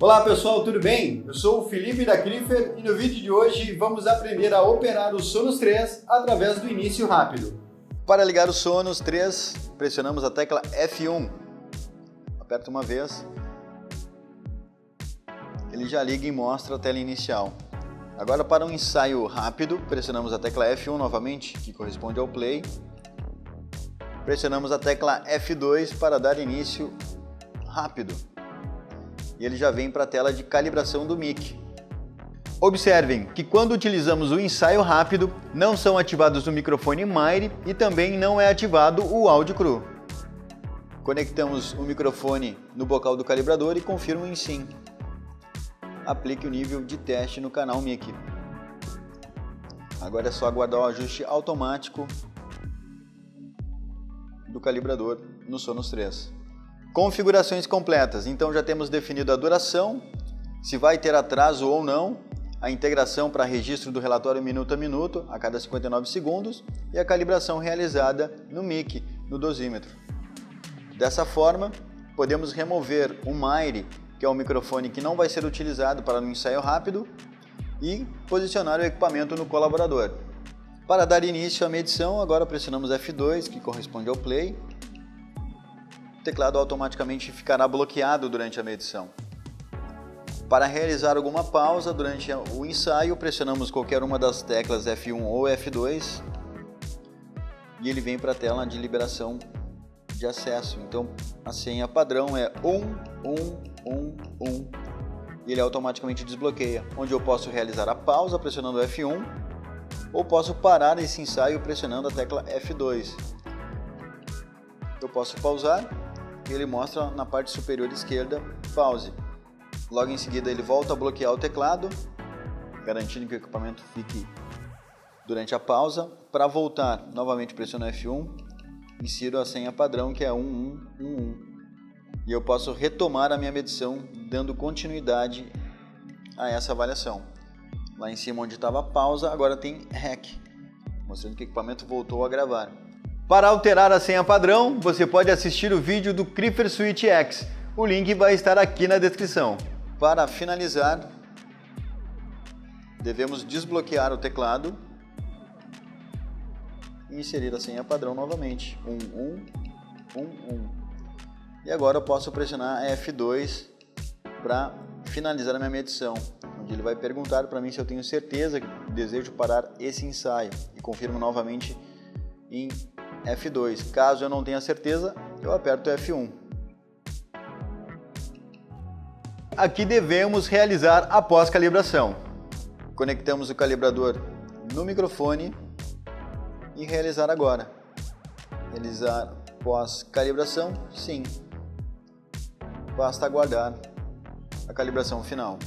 Olá pessoal, tudo bem? Eu sou o Felipe da Criffer e no vídeo de hoje vamos aprender a operar o Sonus 3 através do início rápido. Para ligar o Sonus 3, pressionamos a tecla F1. Aperta uma vez. Ele já liga e mostra a tela inicial. Agora para um ensaio rápido, pressionamos a tecla F1 novamente, que corresponde ao play. Pressionamos a tecla F2 para dar início rápido. E ele já vem para a tela de calibração do mic. Observem que quando utilizamos o ensaio rápido, não são ativados o microfone MIRE e também não é ativado o áudio cru. Conectamos o microfone no bocal do calibrador e confirma em sim. Aplique o nível de teste no canal mic. Agora é só aguardar o ajuste automático do calibrador no Sonus 3. Configurações completas, então já temos definido a duração, se vai ter atraso ou não, a integração para registro do relatório minuto a minuto, a cada 59 segundos, e a calibração realizada no mic, no dosímetro. Dessa forma, podemos remover o MIRE, que é o microfone que não vai ser utilizado para um ensaio rápido, e posicionar o equipamento no colaborador. Para dar início à medição, agora pressionamos F2, que corresponde ao play. O teclado automaticamente ficará bloqueado durante a medição. Para realizar alguma pausa durante o ensaio, pressionamos qualquer uma das teclas F1 ou F2 e ele vem para a tela de liberação de acesso. Então a senha padrão é 1111 e ele automaticamente desbloqueia, onde eu posso realizar a pausa pressionando F1 ou posso parar esse ensaio pressionando a tecla F2. Eu posso pausar. Ele mostra na parte superior esquerda, pause. Logo em seguida ele volta a bloquear o teclado, garantindo que o equipamento fique durante a pausa. Para voltar, novamente pressiono F1, insiro a senha padrão que é 1111. E eu posso retomar a minha medição, dando continuidade a essa avaliação. Lá em cima onde estava a pausa, agora tem REC, mostrando que o equipamento voltou a gravar. Para alterar a senha padrão, você pode assistir o vídeo do Criffer Switch X. O link vai estar aqui na descrição. Para finalizar, devemos desbloquear o teclado e inserir a senha padrão novamente. 1111. E agora eu posso pressionar F2 para finalizar a minha medição, onde ele vai perguntar para mim se eu tenho certeza que desejo parar esse ensaio e confirmo novamente em F2. Caso eu não tenha certeza, eu aperto F1. Aqui devemos realizar a pós-calibração. Conectamos o calibrador no microfone e realizar agora. Realizar pós-calibração, sim. Basta aguardar a calibração final.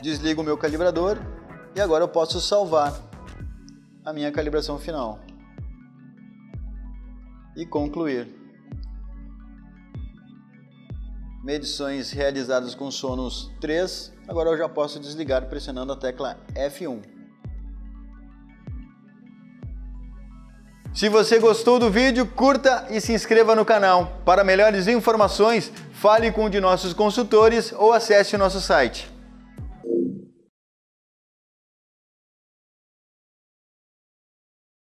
Desligo o meu calibrador e agora eu posso salvar a minha calibração final e concluir. Medições realizadas com Sonus 3, agora eu já posso desligar pressionando a tecla F1. Se você gostou do vídeo, curta e se inscreva no canal. Para melhores informações, fale com um de nossos consultores ou acesse o nosso site.